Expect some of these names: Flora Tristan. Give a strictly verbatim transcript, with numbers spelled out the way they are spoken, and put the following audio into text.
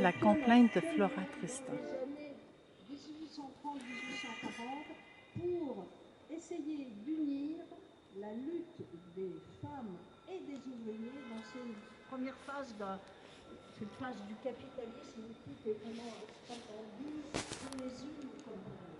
La complainte de Flora Tristan. Pour essayer d'unir la lutte des femmes et des ouvriers dans cette première phase, cette phase du capitalisme qui est vraiment extrêmement dure pour les unes comme pour les autres.